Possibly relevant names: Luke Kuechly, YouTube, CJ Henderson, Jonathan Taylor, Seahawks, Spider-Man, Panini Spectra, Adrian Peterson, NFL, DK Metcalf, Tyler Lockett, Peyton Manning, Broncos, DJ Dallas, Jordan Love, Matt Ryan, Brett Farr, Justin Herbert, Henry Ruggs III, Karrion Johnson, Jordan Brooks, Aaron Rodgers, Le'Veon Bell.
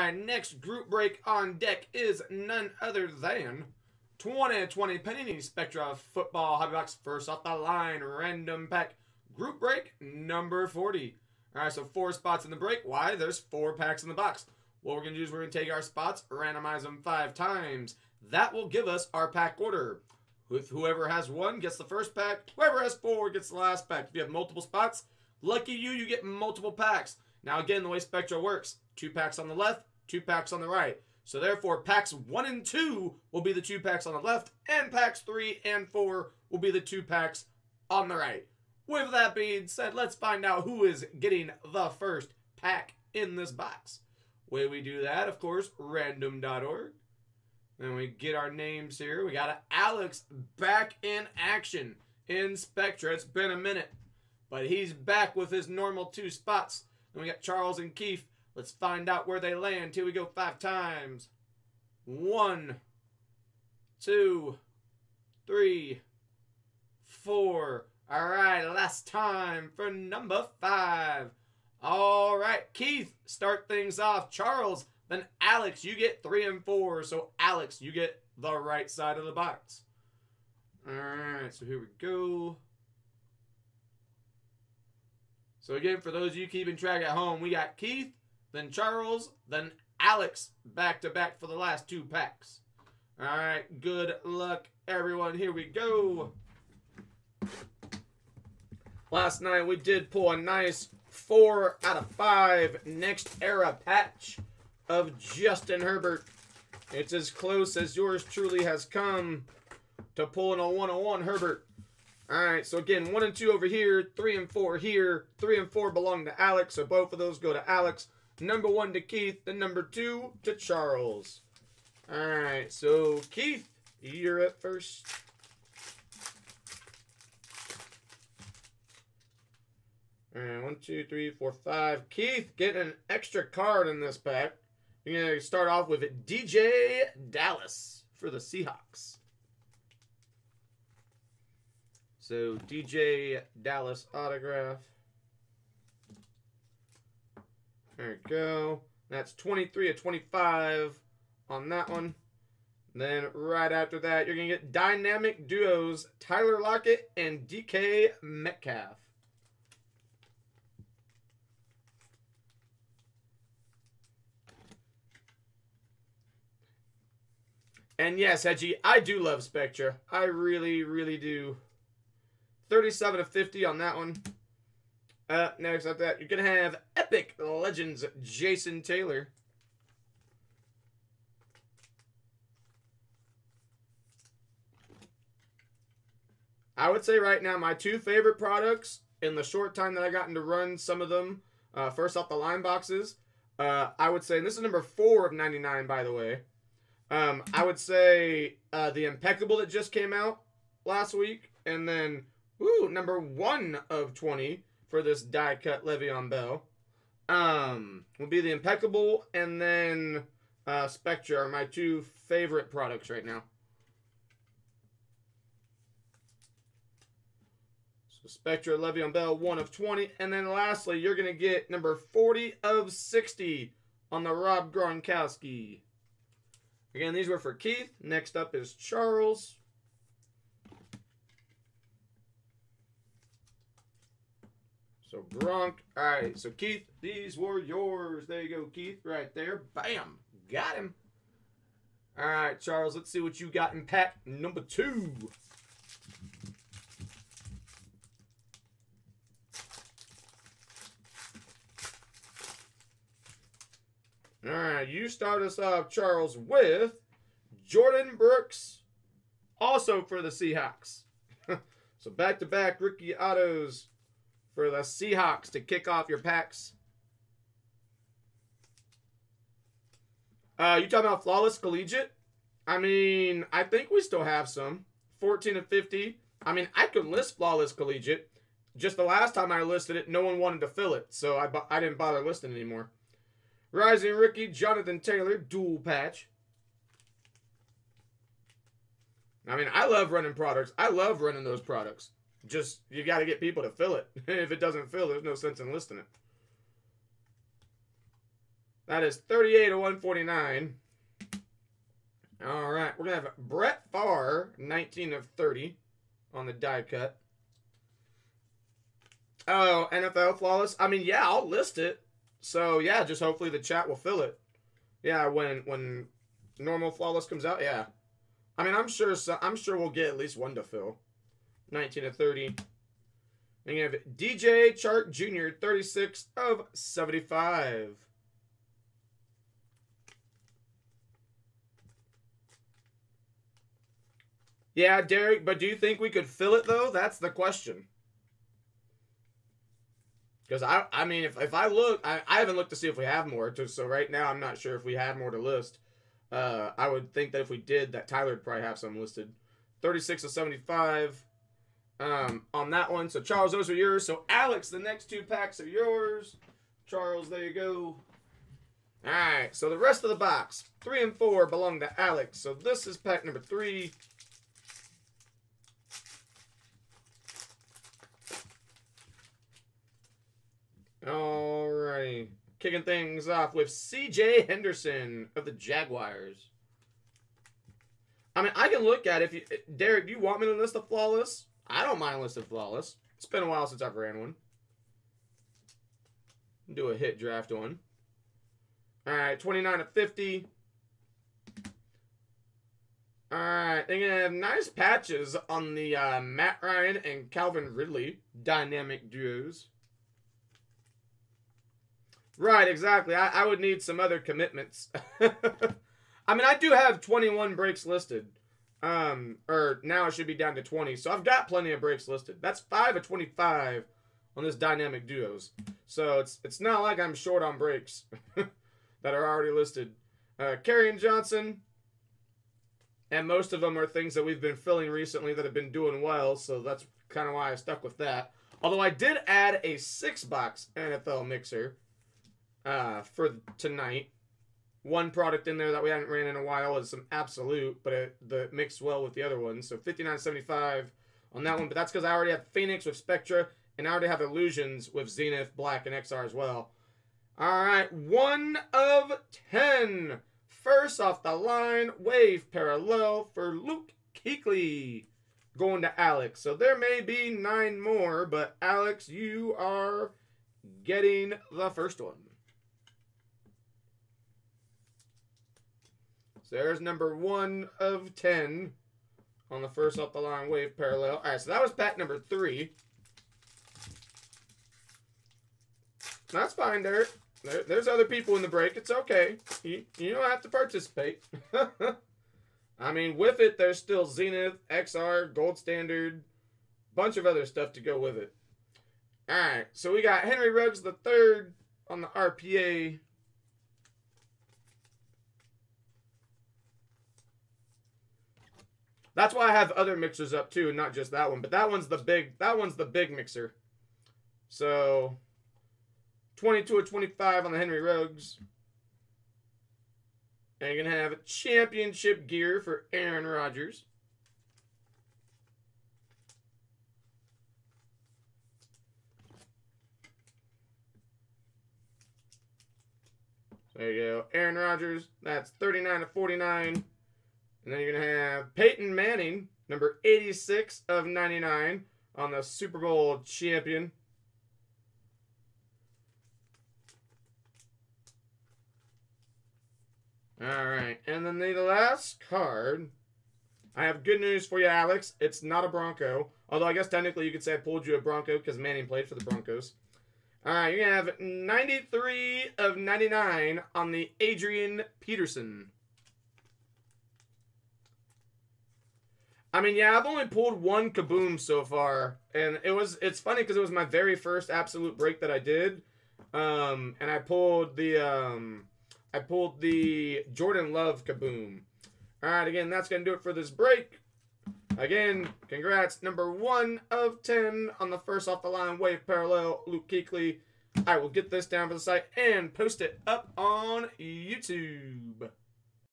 Our next group break on deck is none other than 2020 Panini Spectra Football Hobby Box First Off the Line Random Pack Group Break number 40. All right, so 4 spots in the break. Why? There's 4 packs in the box. What we're going to do is we're going to take our spots, randomize them 5 times. That will give us our pack order. Whoever has 1 gets the first pack. Whoever has 4 gets the last pack. If you have multiple spots, lucky you, you get multiple packs. Now, again, the way Spectra works, 2 packs on the left, 2 packs on the right. So, therefore, packs 1 and 2 will be the 2 packs on the left, and packs 3 and 4 will be the 2 packs on the right. With that being said, let's find out who is getting the first pack in this box. The way we do that, of course, random.org. Then we get our names here. We got Alex back in action in Spectra. It's been a minute, but he's back with his normal 2 spots. Then we got Charles and Keefe. Let's find out where they land. Here we go 5 times. 1, 2, 3, 4. All right, last time for number 5. All right, Keith, start things off. Charles, then Alex, you get 3 and 4. So, Alex, you get the right side of the box. All right, so here we go. So again, for those of you keeping track at home, we got Keith, then Charles, then Alex back-to-back for the last 2 packs. All right, good luck, everyone. Here we go. Last night, we did pull a nice 4 out of 5 Next Era patch of Justin Herbert. It's as close as yours truly has come to pulling a 101 Herbert. All right, so again, 1 and 2 over here, 3 and 4 here. 3 and 4 belong to Alex, so both of those go to Alex. Number 1 to Keith, and number 2 to Charles. All right, so Keith, you're up first. All right, 1, 2, 3, 4, 5. Keith, get an extra card in this pack. You're going to start off with DJ Dallas for the Seahawks. So, DJ Dallas autograph. There we go. That's 23 of 25 on that one. Then right after that, you're going to get Dynamic Duos, Tyler Lockett and DK Metcalf. And yes, Hedgie, I do love Spectra. I really, really do. 37 of 50 on that one. Next up that, you're going to have Epic Legends Jason Taylor. I would say right now my 2 favorite products in the short time that I've gotten to run some of them, first off the line boxes, I would say, and this is number 4 of 99, by the way, I would say the Impeccable that just came out last week, and then number 1 of 20 for this die-cut Le'Veon Bell will be the Impeccable and then Spectra are my 2 favorite products right now. So Spectra, Le'Veon Bell, 1 of 20. And then lastly, you're going to get number 40 of 60 on the Rob Gronkowski. Again, these were for Keith. Next up is Charles. So, Gronk. All right. So, Keith, these were yours. There you go, Keith, right there. Bam. Got him. All right, Charles, let's see what you got in pack number 2. All right. You start us off, Charles, with Jordan Brooks, also for the Seahawks. So, back-to-back rookie autos for the Seahawks to kick off your packs. You talking about Flawless Collegiate? I mean, I think we still have some. 14 of 50. I mean, I could list Flawless Collegiate. Just the last time I listed it, no one wanted to fill it, so I didn't bother listing anymore. Rising Rookie, Jonathan Taylor, dual patch. I mean, I love running products. I love running those products. Just, you got to get people to fill it. If it doesn't fill, there's no sense in listing it. That is 38/149. All right, we're going to have Brett Farr, 19 of 30 on the die cut. Oh, NFL Flawless. I mean, yeah, I'll list it. So, yeah, just hopefully the chat will fill it. Yeah, when normal Flawless comes out, yeah. I mean, I'm sure we'll get at least one to fill. 19 of 30. And you have DJ Chark Jr., 36 of 75. Yeah, Derek, but do you think we could fill it, though? That's the question. Because, I mean, if I look, I haven't looked to see if we have more. So right now, I'm not sure if we had more to list. I would think that if we did, that Tyler would probably have some listed. 36 of 75 on that one. So, Charles, those are yours. So, Alex, the next two packs are yours. Charles, there you go. All right. So, the rest of the box, 3 and 4, belong to Alex. So, this is pack number 3. Alrighty. Kicking things off with CJ Henderson of the Jaguars. I mean, I can look at if you, Derek, do you want me to list the Flawless? I don't mind listing Flawless. It's been a while since I've ran one. Do a hit draft one. Alright, 29 of 50. Alright, they're going to have nice patches on the Matt Ryan and Calvin Ridley dynamic duos. Right, exactly. I would need some other commitments. I mean, I do have 21 breaks listed. Or now it should be down to 20. So I've got plenty of breaks listed. That's 5 of 25 on this dynamic duos. So it's not like I'm short on breaks that are already listed. Karrion Johnson. And most of them are things that we've been filling recently that have been doing well. So that's kind of why I stuck with that. Although I did add a 6-box NFL mixer. For tonight. One product in there that we hadn't ran in a while is some Absolute, but it mixed well with the other one. So 59.75 on that one, but that's because I already have Phoenix with Spectra, and I already have Illusions with Zenith, Black, and XR as well. All right, 1 of 10. First off the line, Wave Parallel for Luke Kuechly going to Alex. So there may be 9 more, but Alex, you are getting the first one. There's number 1 of 10 on the first off the line Wave Parallel. All right, so that was pack number 3. That's fine, Derek. There's other people in the break. It's okay. You don't have to participate. I mean, with it, there's still Zenith, XR, Gold Standard, bunch of other stuff to go with it. All right, so we got Henry Ruggs III on the RPA. That's why I have other mixers up too, not just that one. But that one's the big mixer. So 22 or 25 on the Henry Ruggs. And you're gonna have a championship gear for Aaron Rodgers. There you go. Aaron Rodgers, that's 39 of 49. And then you're going to have Peyton Manning, number 86 of 99 on the Super Bowl champion. All right. And then the last card, I have good news for you, Alex. It's not a Bronco. Although I guess technically you could say I pulled you a Bronco because Manning played for the Broncos. All right. You're going to have 93 of 99 on the Adrian Peterson. I mean, yeah, I've only pulled one Kaboom so far, and it's funny because it was my very first Absolute break that I did, and I pulled the Jordan Love Kaboom. All right, again, that's gonna do it for this break. Again, congrats, number 1 of 10 on the first off the line Wave Parallel, Luke Kuechly. I will get this down for the site and post it up on YouTube.